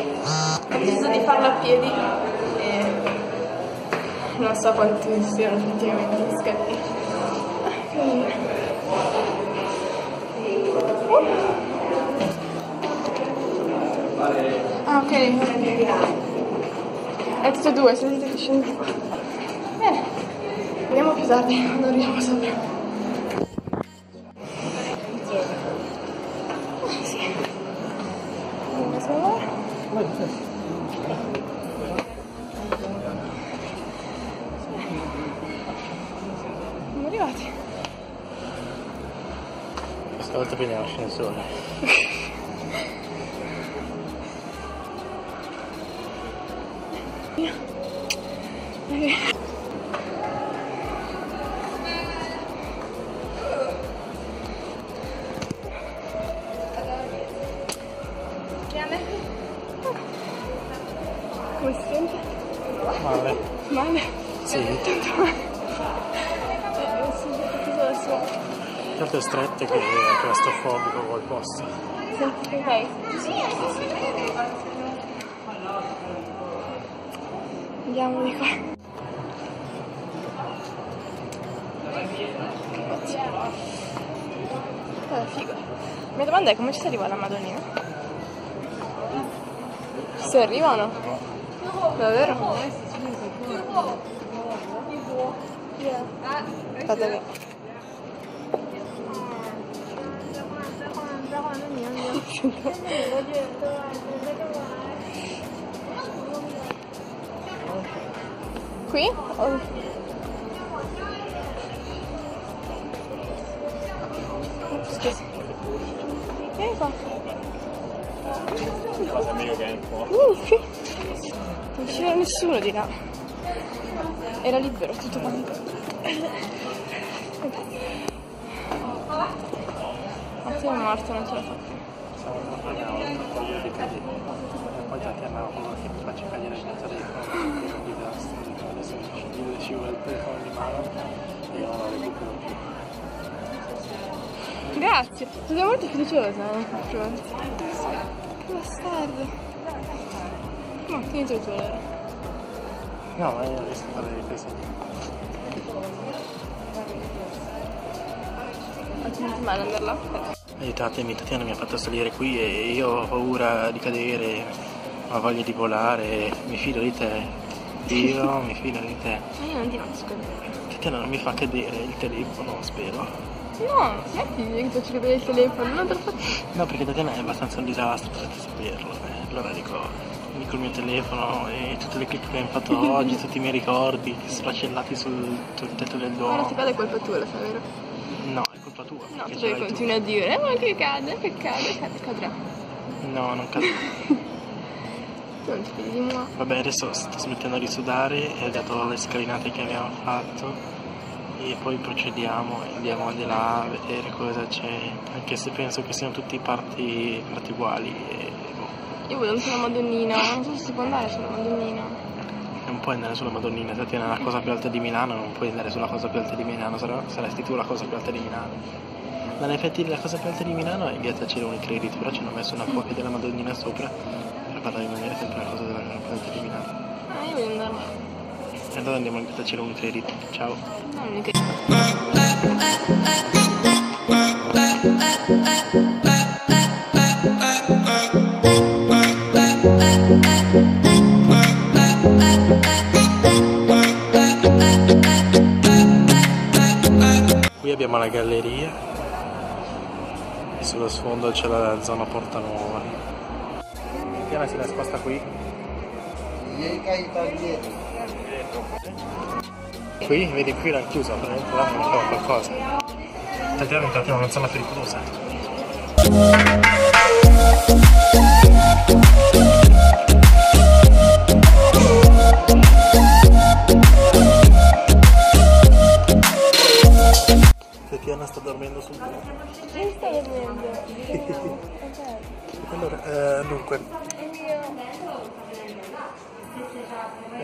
ho deciso di farla a piedi e non so quanti siano effettivamente gli scatti. Ah, ok, è tutte e due, sentite che scendi qua. Bene, andiamo più tardi, quando arriviamo sopra. Siamo arrivati. Stavolta prendiamo l'ascensore. Come si sente? Male. Male? Sì. Tanto male. Sì, cosa so. Tanto è strette che è claustrofobico quel posto. Sì, ok. Sì. Andiamo di qua. Che figo. La mia domanda è come ci si arriva alla Madonnina? Si arriva o no? Davvero? Aspetta che... Qui? Oh. Scusa. Vieni qua. Cosa meglio che è un po'. Sì. Non c'era nessuno di là. Era libero tutto quanto. Ma sei morto, non ce la fa più. Poi Tatiana ha uno che mi faceva cadere il telefono, che non mi dà stare, adesso mi scivola il telefono di mano e io non lo recupero più. Grazie, sono molto fiduciosa nei confronti. Che bastardo. No, ti inizio il tuo lavoro. No, ma io riesco a fare le riprese. Altrimenti male andare là? Aiutatemi, Tatiana mi ha fatto salire qui e io ho paura di cadere, ho voglia di volare, mi fido di te. Io mi fido di te. Ma io non ti conosco. Tatiana non mi fa cadere il telefono, spero. No, metti che faccio cadere il telefono, non te lo faccio. No, perché Tatiana è abbastanza un disastro, potete saperlo. Allora dico il mio telefono e tutte le clip che abbiamo fatto oggi, tutti i miei ricordi sfracellati sul tetto del Duomo. Ma non ti cade, è colpa tua, lo sai, vero? No, è colpa tua. No, tu devi continuare a dire, ma che cade, cadrà. No, non cadrà. Non ti fidi di me. Vabbè, adesso sto smettendo di sudare e ho dato le scalinate che abbiamo fatto e poi procediamo e andiamo di là a vedere cosa c'è, anche se penso che siano tutti parti uguali e... Io volevo sulla Madonnina, ma non so se si può andare sulla Madonnina. Non puoi andare sulla Madonnina, Tatiana è la cosa più alta di Milano, non puoi andare sulla cosa più alta di Milano, saresti tu la cosa più alta di Milano. Ma in effetti la cosa più alta di Milano è Piazza Ceroni, crediti, però ci hanno messo una copia della Madonnina sopra per parlare in maniera sempre la cosa della più alta di Milano. Ah, io voglio andare là. E allora andiamo in Piazza Ceroni, crediti, ciao. No, non mi credo. Qui abbiamo la galleria e sullo sfondo c'è la zona Porta Nuova. Tatiana si nascosta qui. Qui, vedi, qui l'hanno chiusa, praticamente là mancava qualcosa. Tatiana è entrata in una zona pericolosa. Tatiana sta dormendo sul divano. Io sto dormendo. Allora, dunque.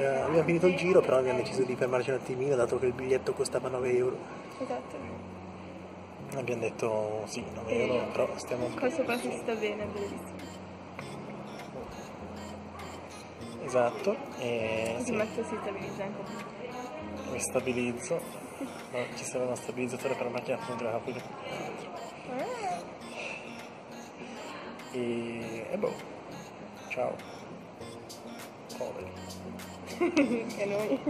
Abbiamo finito il giro, però abbiamo deciso di fermarci un attimino, dato che il biglietto costava 9 euro. Esatto. Abbiamo detto sì, 9 euro, però stiamo... Questo qua si sta bene, bellissimo. esatto, e sì. Metto, si stabilizza anche mi stabilizzo. No, ci serve uno stabilizzatore per macchina fotografica e boh, ciao poveri. E noi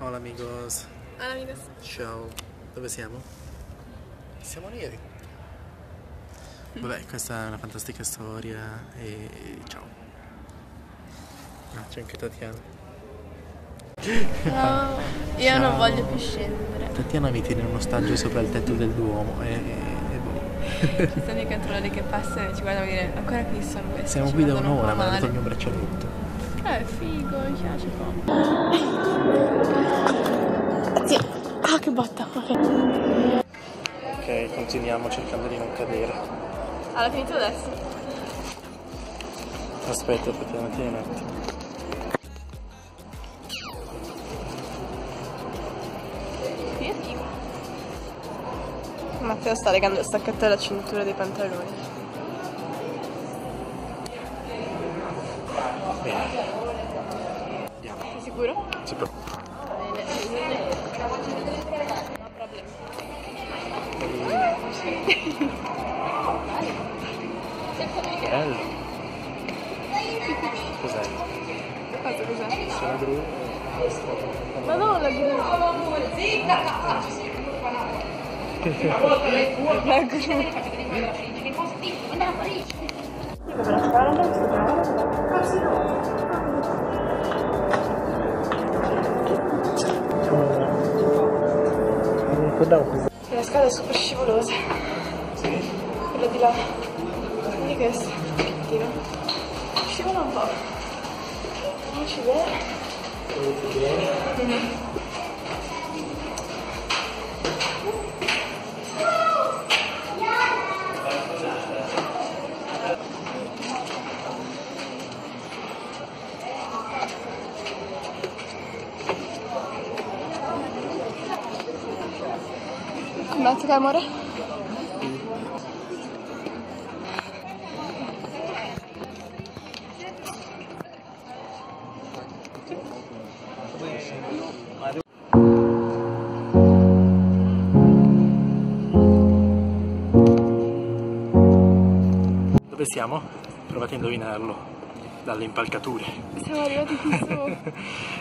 hola amigos. Hola amigos. Ciao, dove siamo? Siamo neri. Vabbè, questa è una fantastica storia e ciao. Ah, c'è anche Tatiana. No, io ciao. Non voglio più scendere. Tatiana mi tiene in uno stagio sopra il tetto del Duomo e boh. Ci sono i controllori che passano e ci guardano e dire ancora qui sono questi. Siamo qui da un'ora, ma ha dato il mio braccialetto. Però è figo, mi piace poco. Sì. Ah, che botta. Ok. Ok, continuiamo cercando di non cadere. Alla finito adesso. Aspetta, Tatiana, tieni un attimo. Matteo sta legando il stacchetto alla cintura dei pantaloni. Bene. Andiamo. Sei sicuro? Sì, però. No problem. Bello. Cos'è? Cos'è? Sono gru. Ma no, la gru. Zitta! La scala è super scivolosa. Sì. Quella di là. Quindi questa. Scivola un po'. Non ci vede. Grazie amore. Dove siamo? Provate a indovinarlo dalle impalcature. Siamo arrivati qui sopra.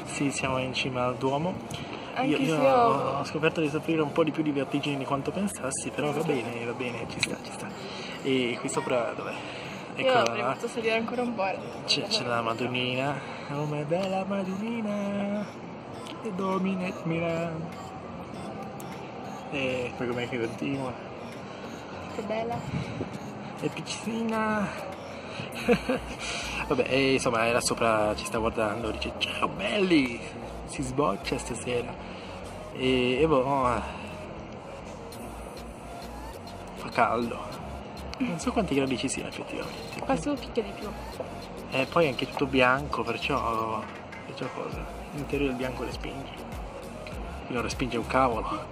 Sì, siamo in cima al Duomo. Io ho scoperto di soffrire un po' di più di vertigini di quanto pensassi, però va bene, ci sta, ci sta. E qui sopra, dov'è? Eccola. Io avrei potuto salire ancora un po'. C'è la Madonnina. Oh, ma è bella Madonnina. E dominet Milano. E poi com'è che continua? Che bella. E piccina. Vabbè, e insomma, è là sopra, ci sta guardando, dice ciao belli. Si sboccia stasera e boh, fa caldo, non so quanti gradi ci siano effettivamente. Qua solo picchia di più e poi è anche tutto bianco, perciò cosa? L'interiore del bianco respinge, non respinge un cavolo.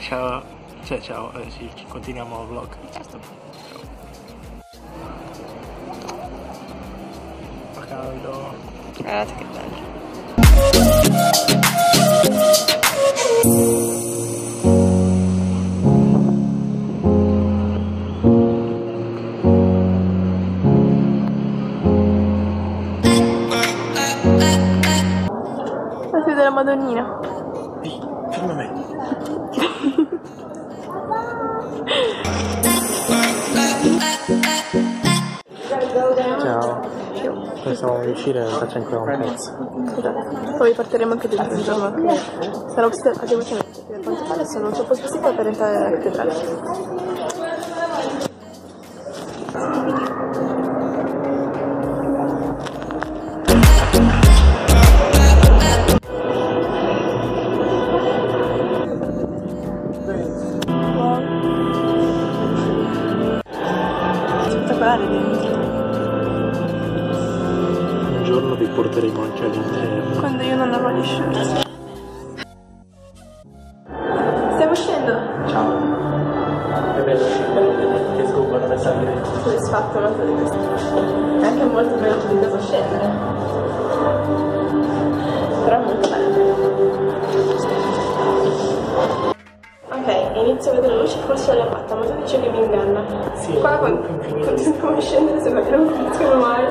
Ciao, cioè ciao, ci continuiamo il vlog. Certo. Ciao. Fa caldo, guardate che bello. La sede della Madonnina. Ehi, ferma me. Ciao. Pensavo di uscire e faccio ancora un pezzo. Poi partiremo anche di questo giorno. Sarò attivamente per quanto pare sono troppo spessita per entrare nella cattedrale. Spettacolare dentro. Vi porteremo anche all'interno quando io non la voglio scendere. Stiamo scendendo. Ciao, è bello scendere, che scopo da salire soddisfatto, no? Anche molto bello, che devo scendere, però molto bello. Ok, inizio a vedere la luce, forse l'ho fatta, ma tu dici che mi inganna. Sì, qua continuiamo a scendere, sembra che non funziona mai.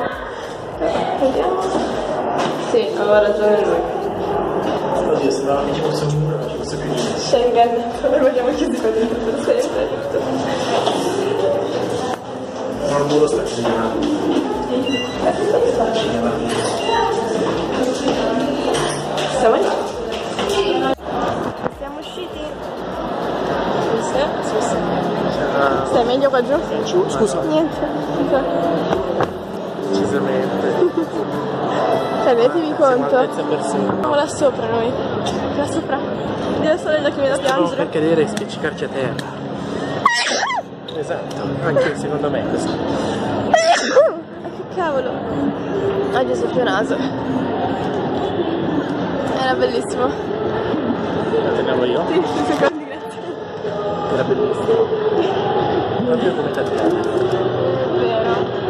Vediamo. Sì, aveva ragione lui. Oddio, sembrava che ci fosse un muro, ma ci fosse più niente. Schengen, noi abbiamo chiuso dentro per sempre. Ma il muro sta cinema. Siamo lì. Siamo usciti. Sì. Stai meglio qua giù? Scusa. Niente. Decisamente. Rendetevi conto, siamo là sopra noi, là sopra, io sono da che mi da piangere. Per cadere e spiccicarci a terra. Esatto, anche secondo me questo. Che cavolo. Oggi soffio naso. Era bellissimo. La tenevo io? Sì, 2 secondi, grazie. Era bellissimo. Non più come Tatiana.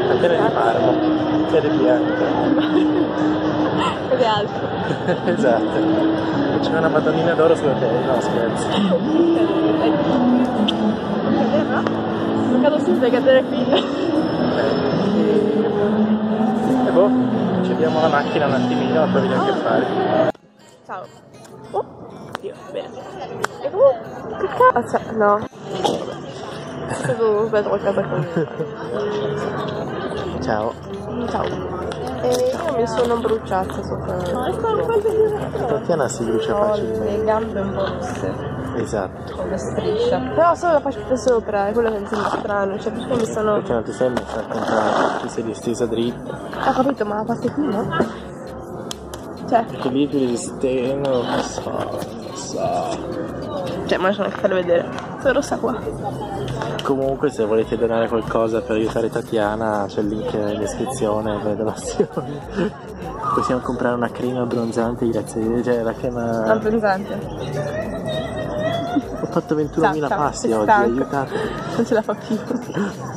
È vero. Tatiana di Parma. Che è bianca. Ed è alto. Esatto. C'è una Madonnina d'oro sulla terra. No, scherzo. È vero? Non credo si stai cadere qui. E boh, ci vediamo la macchina un attimino, poi vediamo che fare. Ciao. Oh, Dio, bene. E che cazzo? No. Sono qualcosa con me. Ciao. Ciao. Io mi sono bruciata sopra. No, la Tatiana si brucia facilmente. Ho le gambe un po' rosse. Esatto. Come striscia. Però solo la faccio sopra, è quello che mi sembra strano. Cioè, perché mi sono. Perché non ti sei messa a contare, ti sei distesa dritta. Ho capito, ma la parte qui no? Cioè. Perché lì più resistente, non so, non so. Cioè, ma non farlo vedere. Rossa qua. Comunque, se volete donare qualcosa per aiutare Tatiana, c'è il link in descrizione per le donazioni. Possiamo comprare una crema abbronzante, grazie. Cioè la crema abbronzante. Ho fatto 21.000 passi oggi, aiutate. Non ce la fa più.